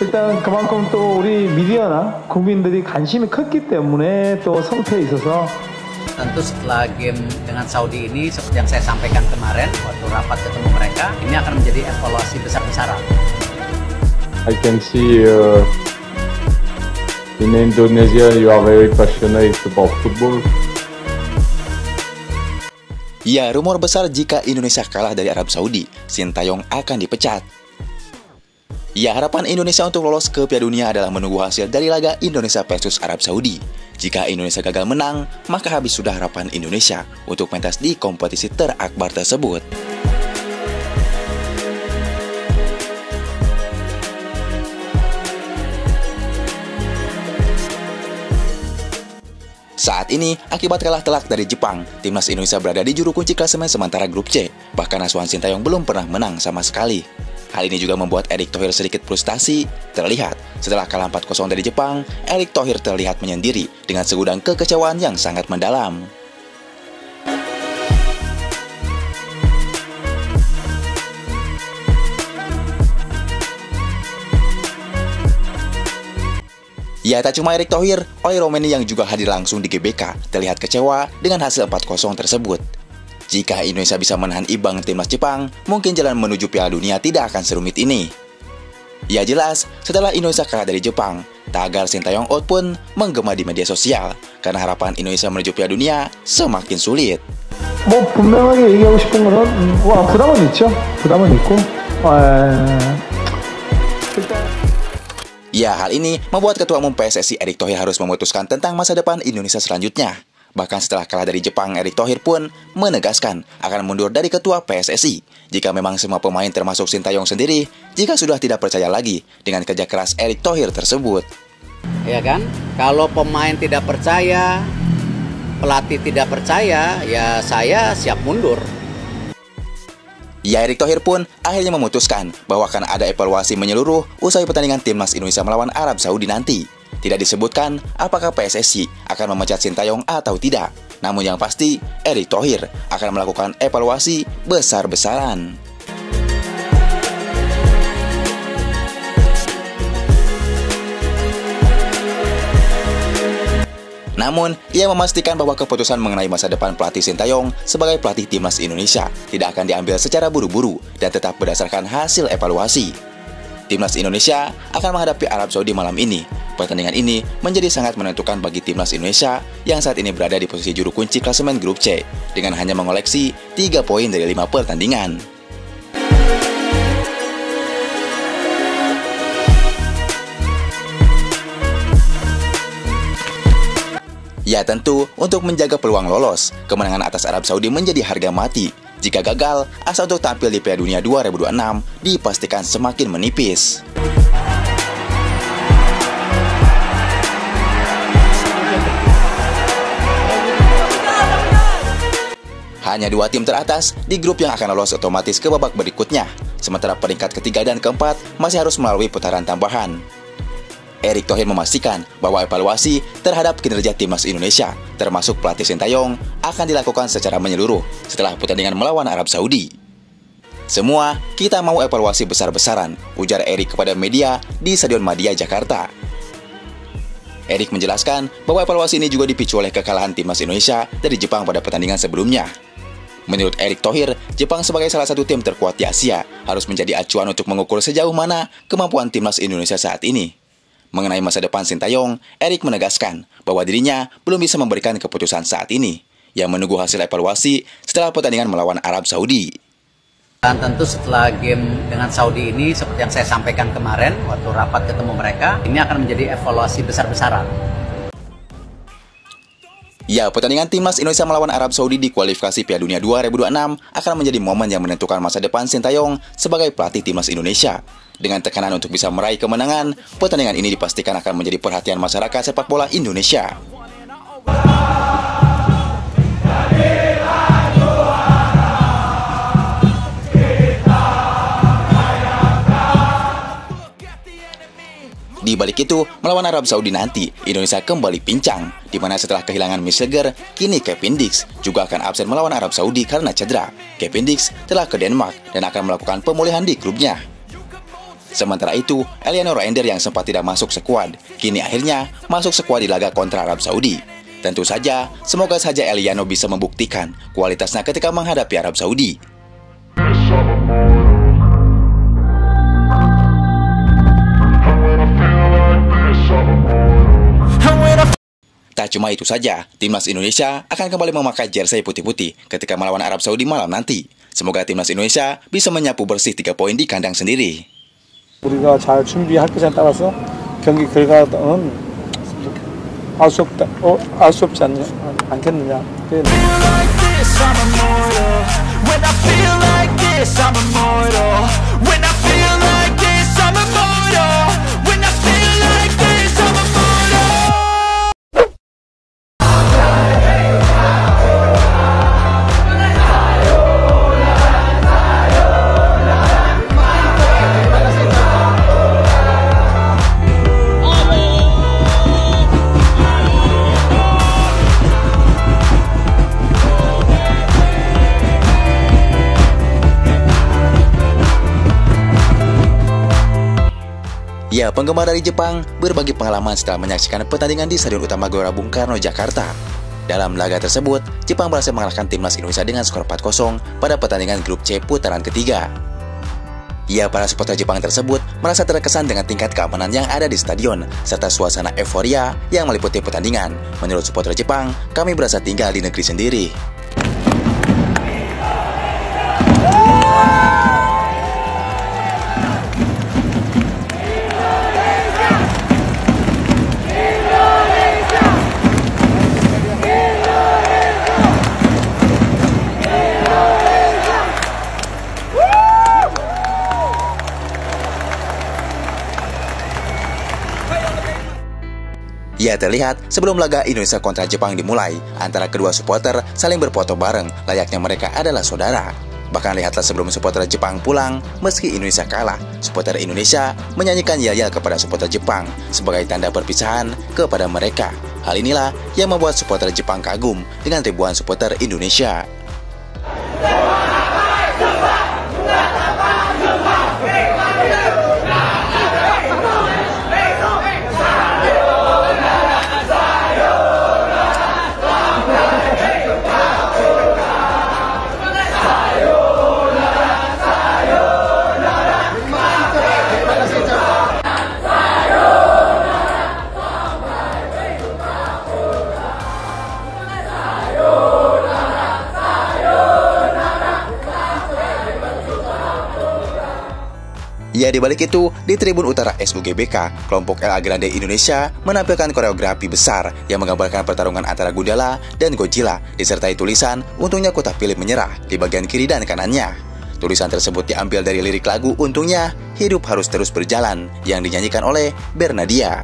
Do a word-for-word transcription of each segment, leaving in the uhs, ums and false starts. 일단 그만큼 또 우리 미디어나 국민들이 관심이 컸기 때문에 또 성패에 있어서 tentu setelah game dengan Saudi ini seperti yang saya sampaikan kemarin waktu rapat ketemu mereka ini akan menjadi evaluasi besar-besaran. I can see uh, in Indonesia you are very passionate about football. Ya, rumor besar jika Indonesia kalah dari Arab Saudi, Shin Tae-yong akan dipecat. Ya, harapan Indonesia untuk lolos ke Piala Dunia adalah menunggu hasil dari laga Indonesia versus Arab Saudi. Jika Indonesia gagal menang, maka habis sudah harapan Indonesia untuk pentas di kompetisi terakbar tersebut. Saat ini, akibat kalah telak dari Jepang, timnas Indonesia berada di juru kunci klasemen sementara grup C. Bahkan asuhan Shin Tae-yong belum pernah menang sama sekali. Hal ini juga membuat Erick Thohir sedikit frustasi. Terlihat, setelah kalah empat kosong dari Jepang, Erick Thohir terlihat menyendiri dengan segudang kekecewaan yang sangat mendalam. Ya, tak cuma Erick Thohir, oleh Romani yang juga hadir langsung di G B K terlihat kecewa dengan hasil empat kosong tersebut. Jika Indonesia bisa menahan imbang timnas Jepang, mungkin jalan menuju Piala Dunia tidak akan serumit ini. Ya jelas, setelah Indonesia kalah dari Jepang, tagar Shin Tae-yong out pun menggema di media sosial karena harapan Indonesia menuju Piala Dunia semakin sulit. 뭐 분명하게 얘기하고 싶은 거는 와, 부담은 있죠. 부담은 있고. Ya, hal ini membuat Ketua Umum P S S I Erick Thohir harus memutuskan tentang masa depan Indonesia selanjutnya. Bahkan setelah kalah dari Jepang, Erick Thohir pun menegaskan akan mundur dari Ketua P S S I. Jika memang semua pemain termasuk Shin Tae-yong sendiri, jika sudah tidak percaya lagi dengan kerja keras Erick Thohir tersebut. Ya kan, kalau pemain tidak percaya, pelatih tidak percaya, ya saya siap mundur. Ya, Erick Thohir pun akhirnya memutuskan bahwa akan ada evaluasi menyeluruh usai pertandingan timnas Indonesia melawan Arab Saudi nanti. Tidak disebutkan apakah P S S I akan memecat Shin Tae-yong atau tidak. Namun yang pasti, Erick Thohir akan melakukan evaluasi besar-besaran. Namun, ia memastikan bahwa keputusan mengenai masa depan pelatih Shin Tae-yong sebagai pelatih timnas Indonesia tidak akan diambil secara buru-buru dan tetap berdasarkan hasil evaluasi. Timnas Indonesia akan menghadapi Arab Saudi malam ini. Pertandingan ini menjadi sangat menentukan bagi timnas Indonesia yang saat ini berada di posisi juru kunci klasemen grup C dengan hanya mengoleksi tiga poin dari lima pertandingan. Ya tentu, untuk menjaga peluang lolos, kemenangan atas Arab Saudi menjadi harga mati. Jika gagal, asa untuk tampil di Piala Dunia dua ribu dua puluh enam dipastikan semakin menipis. Hanya dua tim teratas di grup yang akan lolos otomatis ke babak berikutnya, sementara peringkat ketiga dan keempat masih harus melalui putaran tambahan. Erick Thohir memastikan bahwa evaluasi terhadap kinerja timnas Indonesia, termasuk pelatih Shin Tae-yong, akan dilakukan secara menyeluruh setelah pertandingan melawan Arab Saudi. Semua kita mau evaluasi besar-besaran, ujar Erick kepada media di Stadion Madia, Jakarta. Erick menjelaskan bahwa evaluasi ini juga dipicu oleh kekalahan timnas Indonesia dari Jepang pada pertandingan sebelumnya. Menurut Erick Thohir, Jepang sebagai salah satu tim terkuat di Asia harus menjadi acuan untuk mengukur sejauh mana kemampuan timnas Indonesia saat ini. Mengenai masa depan Shin Tae-yong, Erick menegaskan bahwa dirinya belum bisa memberikan keputusan saat ini, yang menunggu hasil evaluasi setelah pertandingan melawan Arab Saudi. Dan tentu setelah game dengan Saudi ini, seperti yang saya sampaikan kemarin waktu rapat ketemu mereka, ini akan menjadi evaluasi besar-besaran. Ya, pertandingan timnas Indonesia melawan Arab Saudi di kualifikasi Piala Dunia dua ribu dua puluh enam akan menjadi momen yang menentukan masa depan Shin Tae-yong sebagai pelatih timnas Indonesia. Dengan tekanan untuk bisa meraih kemenangan, pertandingan ini dipastikan akan menjadi perhatian masyarakat sepak bola Indonesia. Di balik itu, melawan Arab Saudi nanti, Indonesia kembali pincang, di mana setelah kehilangan Mees Helgers, kini Kevin Diks juga akan absen melawan Arab Saudi karena cedera. Kevin Diks telah ke Denmark dan akan melakukan pemulihan di klubnya. Sementara itu, Eliano Reinders yang sempat tidak masuk skuad, kini akhirnya masuk skuad di laga kontra Arab Saudi. Tentu saja, semoga saja Eliano bisa membuktikan kualitasnya ketika menghadapi Arab Saudi. Tak cuma itu saja, timnas Indonesia akan kembali memakai jersey putih-putih ketika melawan Arab Saudi malam nanti. Semoga timnas Indonesia bisa menyapu bersih tiga poin di kandang sendiri. 우리가 잘 준비할 것에 따라서 경기 결과는 알 수 없다, 어, 알 수 없지 않냐, 않겠느냐. Ya, penggemar dari Jepang berbagi pengalaman setelah menyaksikan pertandingan di Stadion Utama Gelora Bung Karno, Jakarta. Dalam laga tersebut, Jepang berhasil mengalahkan timnas Indonesia dengan skor empat kosong pada pertandingan grup C putaran ketiga. Ya, para supporter Jepang tersebut merasa terkesan dengan tingkat keamanan yang ada di stadion, serta suasana euforia yang meliputi pertandingan. Menurut supporter Jepang, kami berasa tinggal di negeri sendiri. Ya, terlihat sebelum laga Indonesia kontra Jepang dimulai, antara kedua supporter saling berfoto bareng, layaknya mereka adalah saudara. Bahkan lihatlah sebelum supporter Jepang pulang, meski Indonesia kalah, supporter Indonesia menyanyikan yel-yel kepada supporter Jepang sebagai tanda perpisahan kepada mereka. Hal inilah yang membuat supporter Jepang kagum dengan ribuan supporter Indonesia. Ya, dibalik itu, di tribun utara S U G B K, kelompok L A Grande Indonesia menampilkan koreografi besar yang menggambarkan pertarungan antara Gundala dan Godzilla, disertai tulisan "Untungnya Kota Pilih Menyerah" di bagian kiri dan kanannya. Tulisan tersebut diambil dari lirik lagu "Untungnya Hidup Harus Terus Berjalan" yang dinyanyikan oleh Bernadia.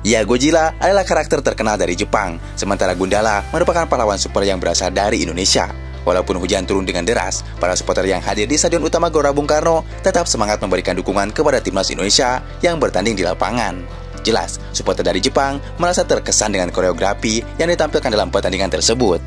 Ya, Godzilla adalah karakter terkenal dari Jepang, sementara Gundala merupakan pahlawan super yang berasal dari Indonesia. Walaupun hujan turun dengan deras, para supporter yang hadir di Stadion Utama Gelora Bung Karno tetap semangat memberikan dukungan kepada timnas Indonesia yang bertanding di lapangan. Jelas, supporter dari Jepang merasa terkesan dengan koreografi yang ditampilkan dalam pertandingan tersebut.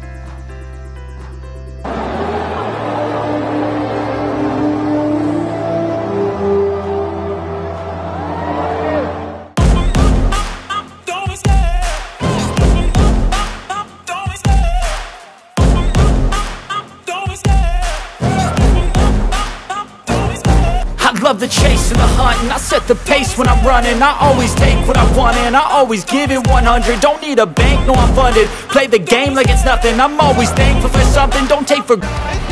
The chase and the hunt, and I set the pace when I'm running. I always take what I want and I always give it one hundred. Don't need a bank, no I'm funded. Play the game like it's nothing. I'm always thankful for something. Don't take for granted.